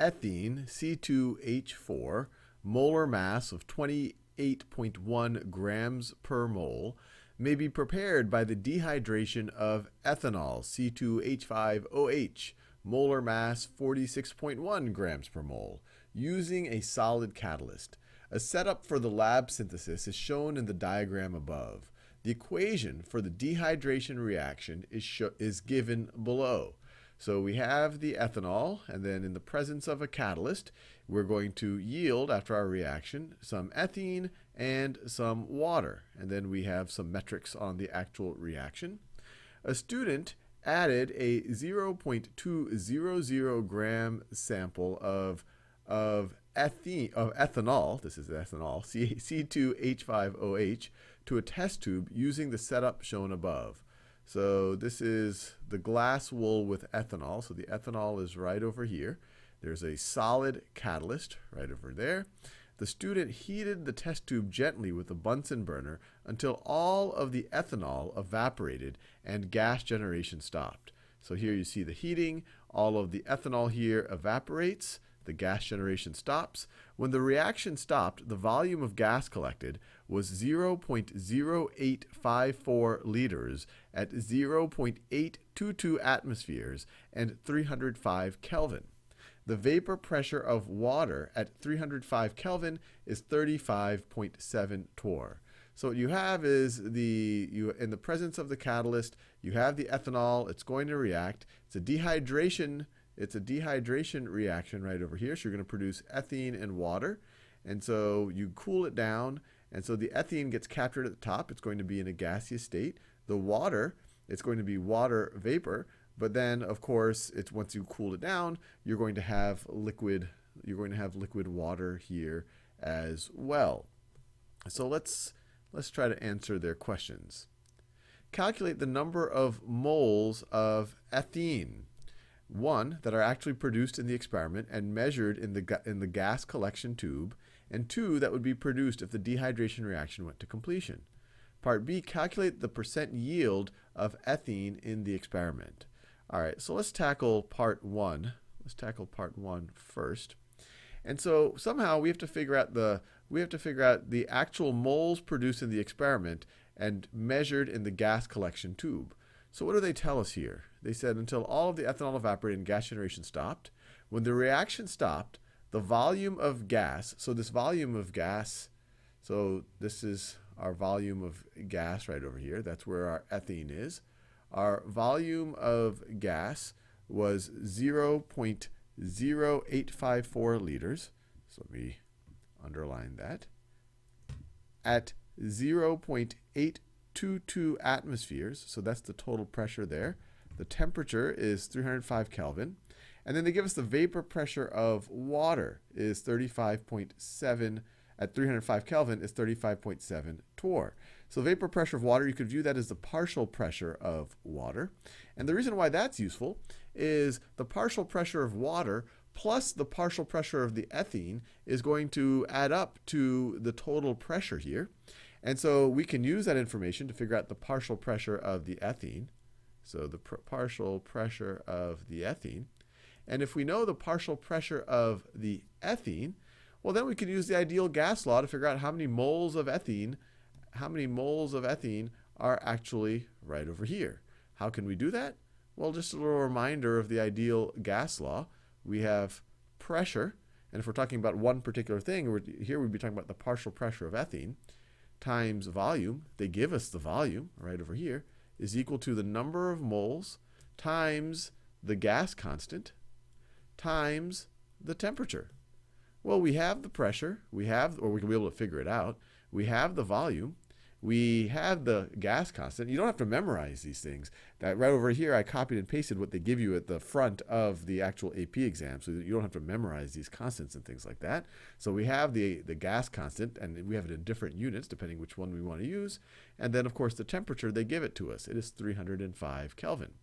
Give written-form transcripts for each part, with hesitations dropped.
ethene, C2H4, molar mass of 28.1 grams per mole, may be prepared by the dehydration of ethanol, C2H5OH, molar mass 46.1 grams per mole, using a solid catalyst. A setup for the lab synthesis is shown in the diagram above. The equation for the dehydration reaction is given below. So we have the ethanol, and then in the presence of a catalyst, we're going to yield, after our reaction, some ethene and some water. And then we have some metrics on the actual reaction. A student added a 0.200 gram sample of ethanol, this is ethanol, C2H5OH, to a test tube using the setup shown above. So this is the glass wool with ethanol. So the ethanol is right over here. There's a solid catalyst right over there. The student heated the test tube gently with a Bunsen burner until all of the ethanol evaporated and gas generation stopped. So here you see the heating. All of the ethanol here evaporates. The gas generation stops. When the reaction stopped, the volume of gas collected was 0.0854 liters at 0.822 atmospheres and 305 Kelvin. The vapor pressure of water at 305 Kelvin is 35.7 torr. So what you have is in the presence of the catalyst, you have the ethanol, it's going to react. It's a dehydration reaction right over here, so you're going to produce ethene and water. And so you cool it down, and so the ethene gets captured at the top. It's going to be in a gaseous state. The water, it's going to be water vapor, but then of course, it's once you cool it down, you're going to have liquid water here as well. So let's try to answer their questions. Calculate the number of moles of ethene, one, that are actually produced in the experiment and measured in the gas collection tube, and two, that would be produced if the dehydration reaction went to completion. Part B, calculate the percent yield of ethene in the experiment. All right, so let's tackle part one. Let's tackle part one first. And so somehow we have to figure out the actual moles produced in the experiment and measured in the gas collection tube. So what do they tell us here? They said until all of the ethanol evaporated and gas generation stopped. When the reaction stopped, the volume of gas, so this volume of gas, so this is our volume of gas right over here. That's where our ethene is. Our volume of gas was 0.0854 liters. So let me underline that. At 0.822 atmospheres, so that's the total pressure there. The temperature is 305 Kelvin. And then they give us the vapor pressure of water is 35.7, at 305 Kelvin is 35.7 torr. So vapor pressure of water, you could view that as the partial pressure of water. And the reason why that's useful is the partial pressure of water plus the partial pressure of the ethene is going to add up to the total pressure here. And so we can use that information to figure out the partial pressure of the ethene. So the partial pressure of the ethene. And if we know the partial pressure of the ethene, well then we can use the ideal gas law to figure out how many moles of ethene are actually right over here. How can we do that? Well, just a little reminder of the ideal gas law. We have pressure, and if we're talking about one particular thing, here we'd be talking about the partial pressure of ethene, times volume. They give us the volume right over here, is equal to the number of moles times the gas constant times the temperature. Well, we have the pressure, or we can be able to figure it out. We have the volume, we have the gas constant. You don't have to memorize these things. That right over here, I copied and pasted what they give you at the front of the actual AP exam, so that you don't have to memorize these constants and things like that. So we have the gas constant, and we have it in different units, depending which one we want to use. And then, of course, the temperature, they give it to us. It is 305 Kelvin.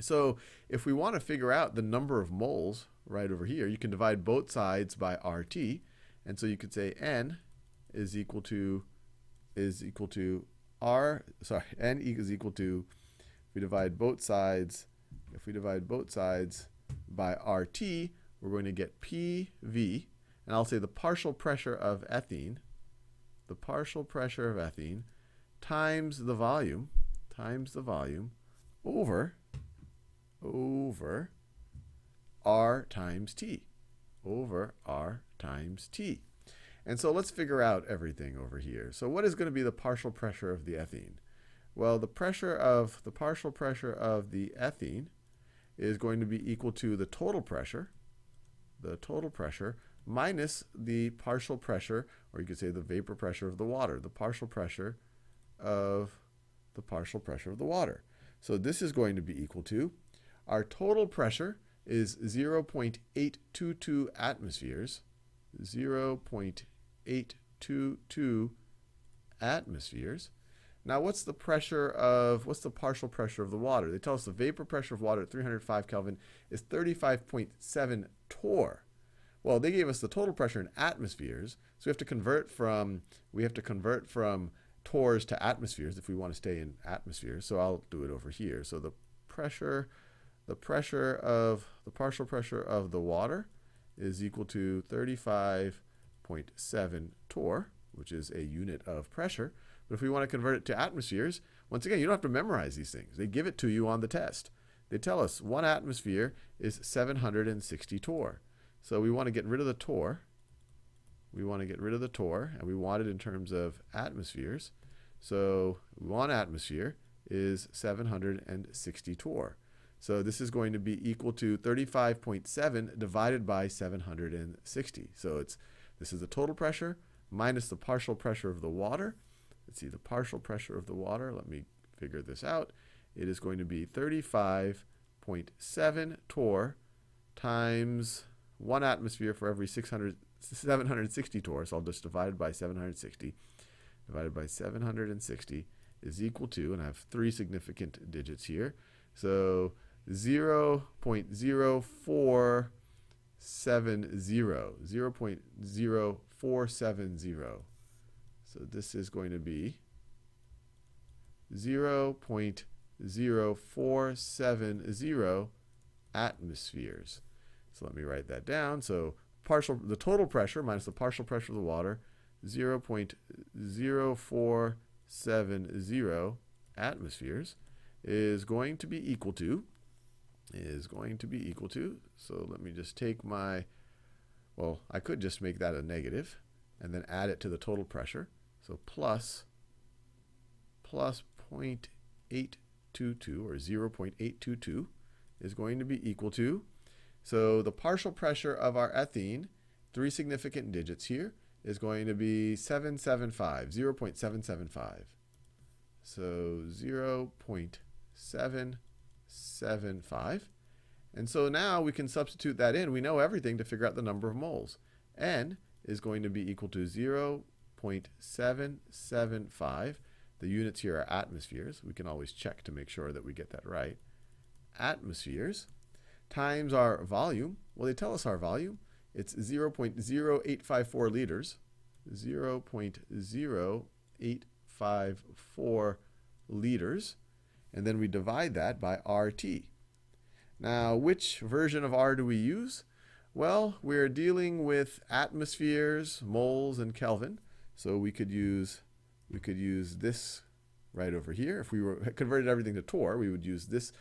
So if we want to figure out the number of moles right over here, you can divide both sides by RT. And so you could say N is equal to N is equal to, if we divide both sides by RT, we're going to get PV, and I'll say the partial pressure of ethene, times the volume, over R times T, And so let's figure out everything over here. So what is going to be the partial pressure of the ethene? Well, the pressure of, the partial pressure of the ethene is going to be equal to the total pressure, minus the partial pressure, or you could say the vapor pressure of the water, the partial pressure of the water. So this is going to be equal to, our total pressure is 0.822 atmospheres, 0.822 atmospheres. Now what's the pressure of, what's the partial pressure of the water? They tell us the vapor pressure of water at 305 Kelvin is 35.7 torr. Well, they gave us the total pressure in atmospheres, so we have to convert from, torrs to atmospheres if we want to stay in atmospheres. So I'll do it over here. So the pressure, the partial pressure of the water is equal to 35.7 torr, which is a unit of pressure. But if we want to convert it to atmospheres, once again, you don't have to memorize these things. They give it to you on the test. They tell us 1 atmosphere is 760 torr. So we want to get rid of the torr. And we want it in terms of atmospheres. So 1 atmosphere is 760 torr. So this is going to be equal to 35.7 divided by 760. So it's, this is the total pressure minus the partial pressure of the water. Let's see, the partial pressure of the water, let me figure this out. It is going to be 35.7 torr times 1 atmosphere for every 760 torr. So I'll just divide by 760. Divided by 760 is equal to, and I have 3 significant digits here. So 0.0470, 0.0470. So this is going to be 0.0470 atmospheres. So let me write that down. So partial, the total pressure minus the partial pressure of the water, 0.0470 atmospheres is going to be equal to, so let me just take my, well, I could just make that a negative and then add it to the total pressure. So plus 0.822 or 0.822 is going to be equal to, so the partial pressure of our ethene, 3 significant digits here, is going to be 0.775. So 0.775. And so now we can substitute that in. We know everything to figure out the number of moles. N is going to be equal to 0.775. The units here are atmospheres. We can always check to make sure that we get that right. Atmospheres times our volume. Well, they tell us our volume. It's 0.0854 liters. 0.0854 liters. And then we divide that by RT. Now, which version of R do we use? Well, we're dealing with atmospheres, moles, and Kelvin. So we could use, this right over here. If we were converted everything to torr, we would use this,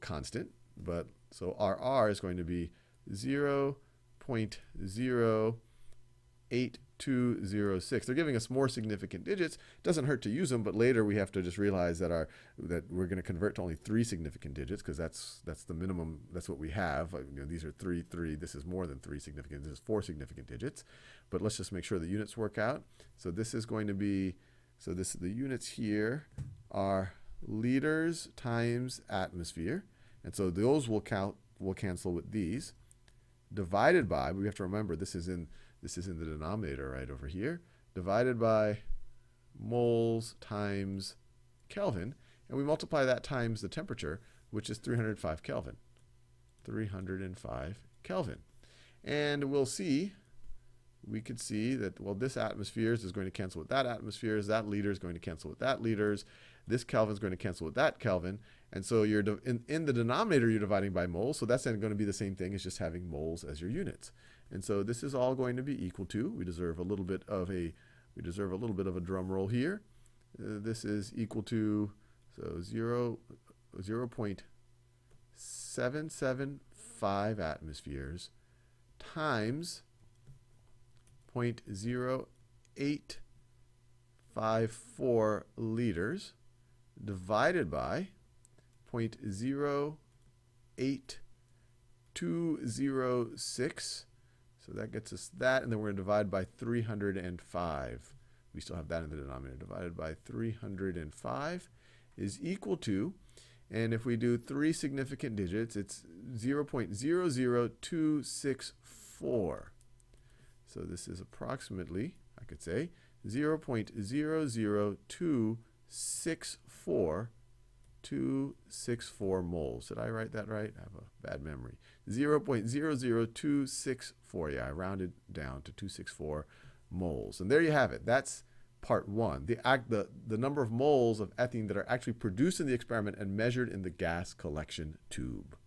constant. But so our R is going to be 0.0826. They're giving us more significant digits. Doesn't hurt to use them, but later we have to just realize that our, we're going to convert to only 3 significant digits because that's the minimum. That's what we have. You know, these are 3, 3. This is more than 3 significant. This is 4 significant digits. But let's just make sure the units work out. So this is going to be, so this, the units here are liters times atmosphere, and so those will count. Will cancel with these. Divided by, we have to remember this is in, the denominator right over here, divided by moles times Kelvin, and we multiply that times the temperature, which is 305 Kelvin. 305 Kelvin. And we'll see we could see that, well, this atmospheres is going to cancel with that atmospheres, that liter is going to cancel with that liters, this Kelvin is going to cancel with that Kelvin. And so you're in the denominator, you're dividing by moles, so that's then going to be the same thing as just having moles as your units. And so this is all going to be equal to, we deserve a little bit of a drum roll here. This is equal to, so 0.775 atmospheres times 0.0854 liters divided by 0.08206. So that gets us that, and then we're going to divide by 305. We still have that in the denominator. Divided by 305 is equal to, and if we do three significant digits, it's 0.00264. So this is approximately, I could say, 0.00264 moles. Did I write that right? I have a bad memory. 0.00264. Yeah, I rounded down to 264 moles. And there you have it. That's part one, the number of moles of ethene that are actually produced in the experiment and measured in the gas collection tube.